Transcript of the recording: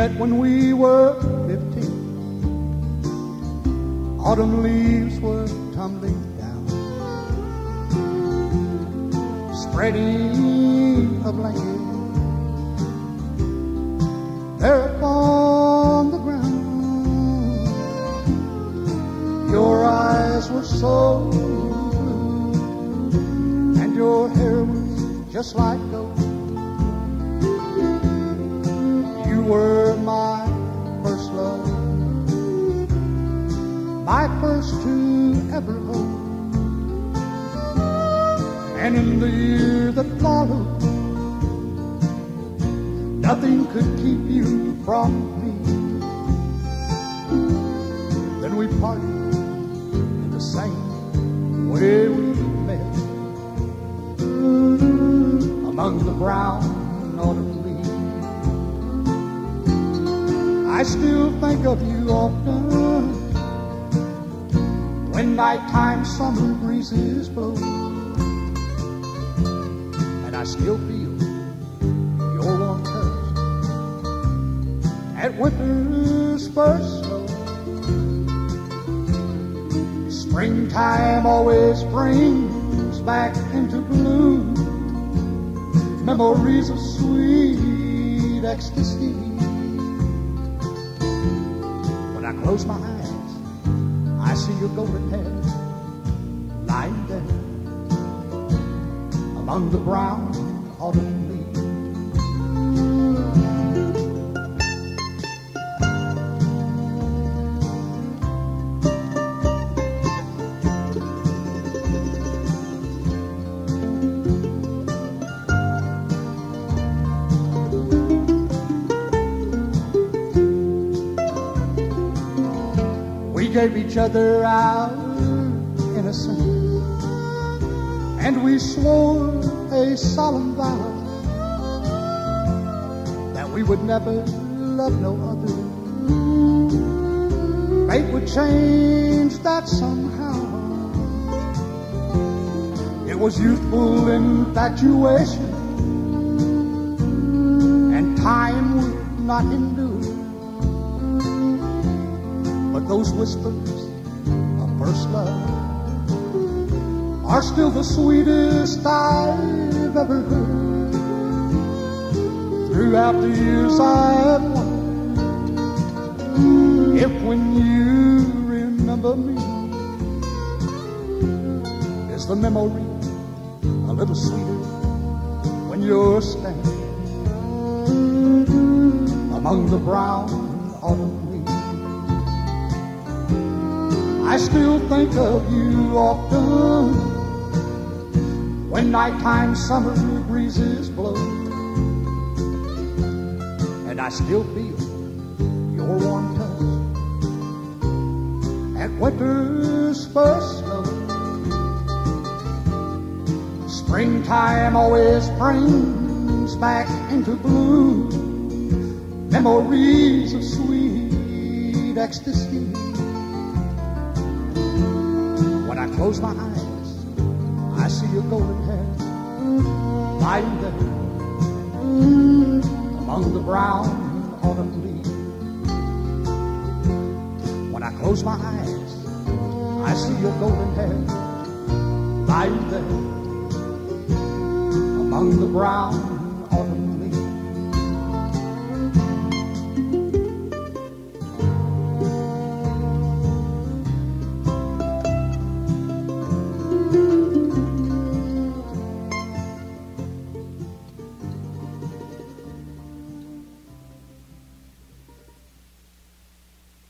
met when we were 15. Autumn leaves were tumbling down, spreading a blanket there upon the ground. Your eyes were so blue, and your hair was just like gold. You were my first love, my first to ever hold. And in the year that followed, nothing could keep you from me. Then we parted in the same way we met, among the brown autumn. I still think of you often when nighttime summer breezes blow, and I still feel your warm touch at winter's first snow. Springtime always brings back into bloom memories of sweet ecstasy. I close my eyes, I see your golden hair lying there among the brown autumn leaves. We gave each other our innocence, and we swore a solemn vow that we would never love no other. Fate would change that somehow. It was youthful infatuation, and time would not endure. But those whispers of first love are still the sweetest I've ever heard. Throughout the years I have wondered if when you remember me, is the memory a little sweeter when you're standing among the brown autumn. I still think of you often when nighttime summer breezes blow, and I still feel your warm touch at winter's first snow. Springtime always brings back into bloom memories of sweet ecstasy. I close my eyes, I see your golden hair lying there among the brown autumn leaves. When I close my eyes, I see your golden hair lying there among the brown